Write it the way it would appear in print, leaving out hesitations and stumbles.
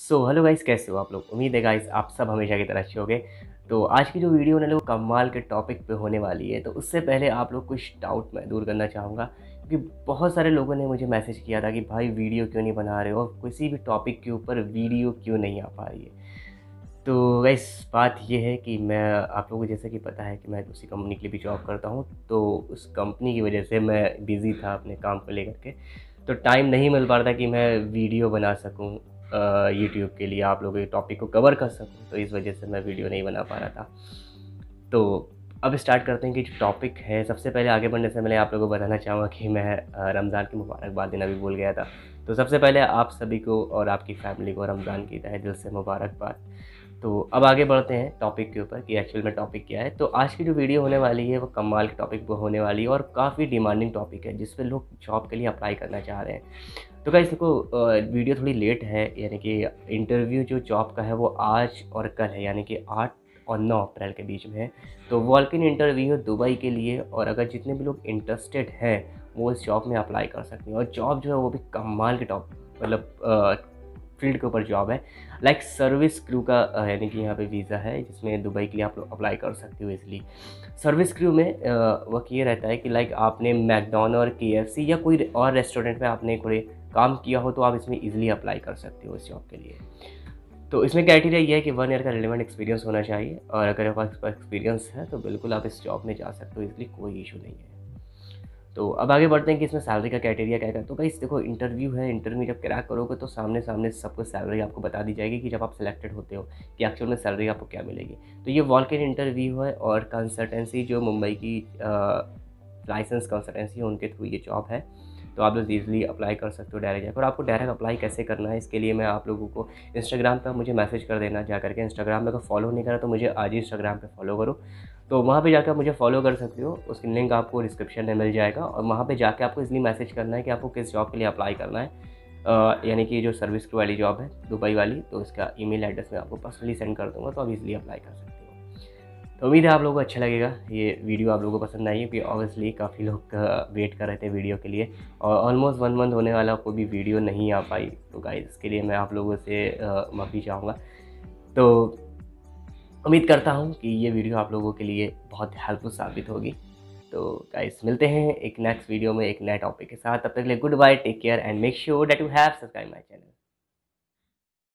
So hello guys, कैसे हो आप लोग। उम्मीद है गाइस आप सब हमेशा की तरह अच्छे होंगे। तो आज की जो वीडियो होने लोग कमाल के टॉपिक पे होने वाली है, तो उससे पहले आप लोग कुछ डाउट मैं दूर करना चाहूँगा, क्योंकि बहुत सारे लोगों ने मुझे मैसेज किया था कि भाई वीडियो क्यों नहीं बना रहे हो, किसी भी टॉपिक के ऊपर वीडियो क्यों नहीं आ पा रही है। तो गाइस बात ये है कि मैं आप लोगों को जैसे कि पता है कि मैं उसी कंपनी के लिए भी जॉब करता हूँ, तो उस कंपनी की वजह से मैं बिज़ी था अपने काम को लेकर के, तो टाइम नहीं मिल पा रहा था कि मैं वीडियो बना सकूँ यूट्यूब के लिए, आप लोगों के टॉपिक को कवर कर सकूँ। तो इस वजह से मैं वीडियो नहीं बना पा रहा था। तो अब स्टार्ट करते हैं कि जो टॉपिक है। सबसे पहले आगे बढ़ने से पहले आप लोगों को बताना चाहूँगा कि मैं रमज़ान की मुबारकबाद देना भी भूल गया था। तो सबसे पहले आप सभी को और आपकी फैमिली को रमज़ान की तहे दिल से मुबारकबाद। तो अब आगे बढ़ते हैं टॉपिक के ऊपर कि एक्चुअल में टॉपिक क्या है। तो आज की जो वीडियो होने वाली है वो कमाल के टॉपिक पर होने वाली है और काफ़ी डिमांडिंग टॉपिक है, जिस पे लोग जॉब के लिए अप्लाई करना चाह रहे हैं। तो गाइस देखो, वीडियो थोड़ी लेट है, यानी कि इंटरव्यू जो जॉब का है वो आज और कल है, यानी कि 8 और 9 अप्रैल के बीच में है। तो वॉल्किन इंटरव्यू दुबई के लिए, और अगर जितने भी लोग इंटरेस्टेड हैं वो इस जॉब में अप्लाई कर सकते हैं। और जॉब जो है वो भी कमाल के टॉपिक, मतलब फील्ड के ऊपर जॉब है, लाइक सर्विस क्रू का, यानी कि यहाँ पे वीज़ा है जिसमें दुबई के लिए आप लोग अप्लाई कर सकते हो। इसलिए सर्विस क्रू में वक्त ये रहता है कि लाइक आपने मैकडॉनल्ड और KFC या कोई और रेस्टोरेंट में आपने कोई काम किया हो तो आप इसमें ईजिली अप्लाई कर सकते हो इस जॉब के लिए। तो इसमें क्राइटेरिया ये है कि 1 ईयर का रिलेवेंट एक्सपीरियंस होना चाहिए, और अगर आपका एक्सपीरियंस है तो बिल्कुल आप इस जॉब में जा सकते हो, इसलिए कोई इशू नहीं है। तो अब आगे बढ़ते हैं कि इसमें सैलरी का क्राइटेरिया क्या है। तो गाइस देखो, इंटरव्यू है, इंटरव्यू जब क्रैक करोगे तो सामने सबको सैलरी आपको बता दी जाएगी कि जब आप सिलेक्टेड होते हो कि एक्चुअल में सैलरी आपको क्या मिलेगी। तो ये वॉल्किन इंटरव्यू है, और कंसल्टेंसी जो मुंबई की लाइसेंस कंसल्टेंसी है उनके थ्रू ये जॉब है। तो आप लोग ईजिली अप्लाई कर सकते हो डायरेक्ट जाकर। और आपको डायरेक्ट अप्लाई कैसे करना है इसके लिए मैं आप लोगों को इंस्टाग्राम पर मुझे मैसेज कर देना, जा करके इंस्टाग्राम में अगर फॉलो नहीं करा तो मुझे आज ही इंस्टाग्राम पे फॉलो करो, तो वहाँ पे जाकर मुझे फॉलो कर सकते हो। उसकी लिंक आपको डिस्क्रिप्शन में मिल जाएगा, और वहाँ पे जाके आपको इसलिए मैसेज करना है कि आपको किस जॉब के लिए अप्लाई करना है, यानी कि जो सर्विस क्रू वाली जॉब है दुबई वाली, तो इसका ईमेल एड्रेस मैं आपको पर्सनली सेंड कर दूँगा, तो आप ईजिली अप्लाई कर सकते हो। तो उम्मीद है आप लोगों को अच्छा लगेगा, ये वीडियो आप लोगों को पसंद आई है, क्योंकि ऑब्वियसली काफ़ी लोग वेट कर रहे थे वीडियो के लिए, और ऑलमोस्ट 1 मंथ होने वाला कोई भी वीडियो नहीं आ पाई। तो गाइस इसके लिए मैं आप लोगों से माफ़ी चाहूँगा। तो उम्मीद करता हूँ कि ये वीडियो आप लोगों के लिए बहुत हेल्पफुल साबित होगी। तो गाइस मिलते हैं एक नेक्स्ट वीडियो में एक नए टॉपिक के साथ, तब तक के लिए good bye, take care and make sure that you have subscribe my channel.